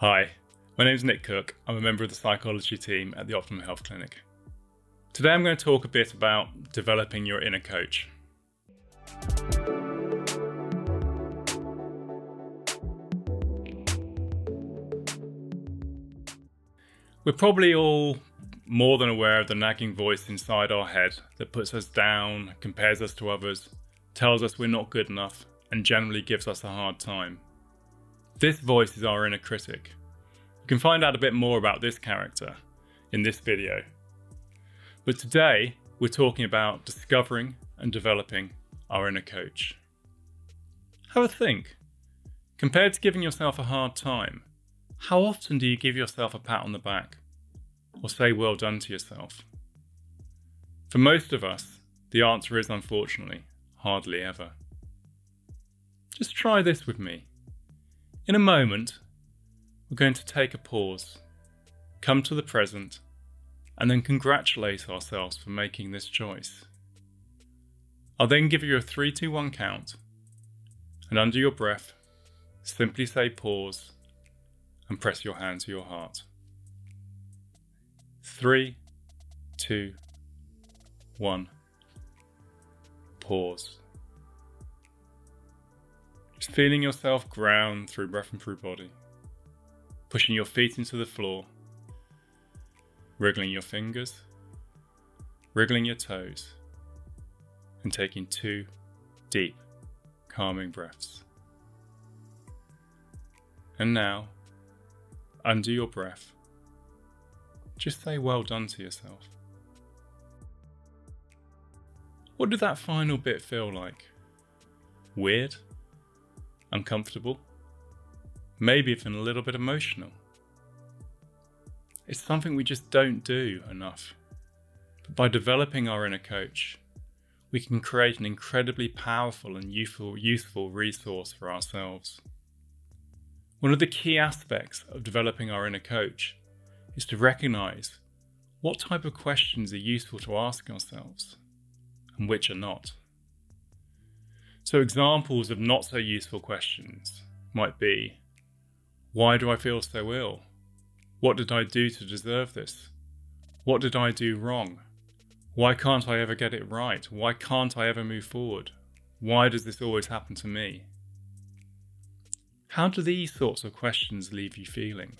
Hi, my name is Nick Cook. I'm a member of the psychology team at the Optimum Health Clinic. Today I'm going to talk a bit about developing your inner coach. We're probably all more than aware of the nagging voice inside our head that puts us down, compares us to others, tells us we're not good enough, and generally gives us a hard time. This voice is our inner critic. You can find out a bit more about this character in this video. But today, we're talking about discovering and developing our inner coach. Have a think. Compared to giving yourself a hard time, how often do you give yourself a pat on the back or say well done to yourself? For most of us, the answer is, unfortunately, hardly ever. Just try this with me. In a moment, we're going to take a pause, come to the present, and then congratulate ourselves for making this choice. I'll then give you a 3, 2, 1 count, and under your breath, simply say pause and press your hand to your heart. 3, 2, 1, pause. Just feeling yourself ground through breath and through body, pushing your feet into the floor, wriggling your fingers, wriggling your toes, and taking 2 deep, calming breaths. And now, under your breath, just say well done to yourself. What did that final bit feel like? Weird? Uncomfortable, maybe even a little bit emotional. It's something we just don't do enough. But by developing our inner coach, we can create an incredibly powerful and useful resource for ourselves. One of the key aspects of developing our inner coach is to recognize what type of questions are useful to ask ourselves and which are not. So examples of not so useful questions might be, why do I feel so ill? What did I do to deserve this? What did I do wrong? Why can't I ever get it right? Why can't I ever move forward? Why does this always happen to me? How do these sorts of questions leave you feeling?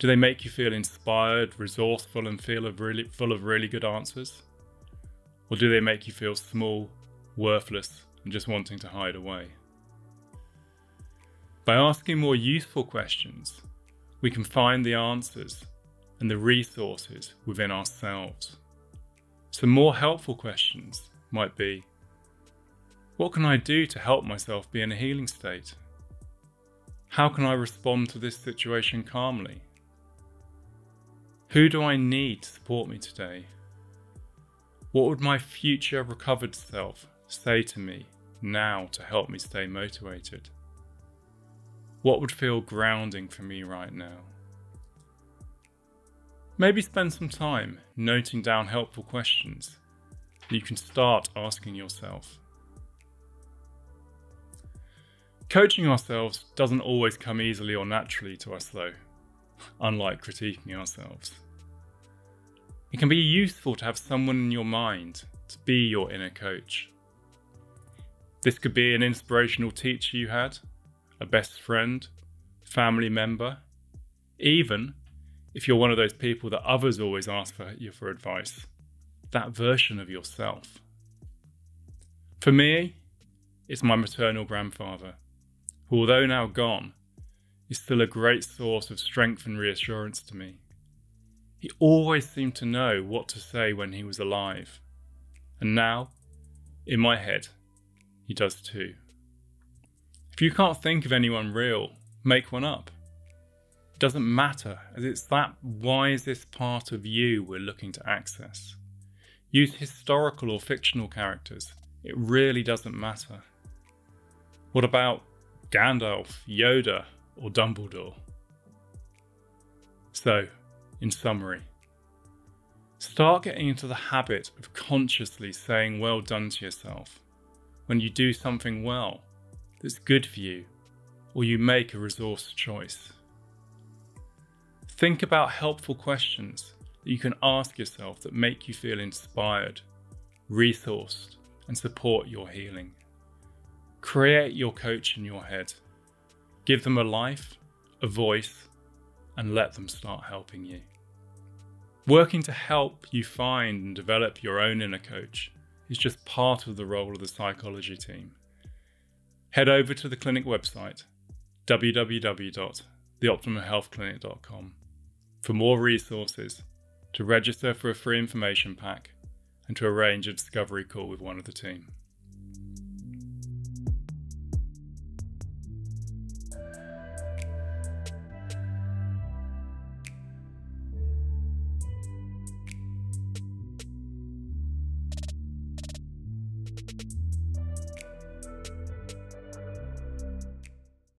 Do they make you feel inspired, resourceful, and feel full of really good answers? Or do they make you feel small, worthless, and just wanting to hide away? By asking more useful questions, we can find the answers and the resources within ourselves. Some more helpful questions might be, what can I do to help myself be in a healing state? How can I respond to this situation calmly? Who do I need to support me today? What would my future recovered self say to me now to help me stay motivated? What would feel grounding for me right now? Maybe spend some time noting down helpful questions that you can start asking yourself. Coaching ourselves doesn't always come easily or naturally to us though, unlike critiquing ourselves. It can be useful to have someone in your mind to be your inner coach. This could be an inspirational teacher you had, a best friend, family member, even if you're one of those people that others always ask for advice, that version of yourself. For me, it's my maternal grandfather, who, although now gone, is still a great source of strength and reassurance to me. He always seemed to know what to say when he was alive, and now, in my head, he does too. If you can't think of anyone real, make one up. It doesn't matter, as it's that wisest part of you we're looking to access. Use historical or fictional characters, it really doesn't matter. What about Gandalf, Yoda, or Dumbledore? So, in summary, start getting into the habit of consciously saying well done to yourself when you do something well that's good for you, or you make a resource choice. Think about helpful questions that you can ask yourself that make you feel inspired, resourced, and support your healing. Create your coach in your head. Give them a life, a voice, and let them start helping you. Working to help you find and develop your own inner coach is just part of the role of the psychology team. Head over to the clinic website, www.theoptimumhealthclinic.com, for more resources, to register for a free information pack, and to arrange a discovery call with one of the team.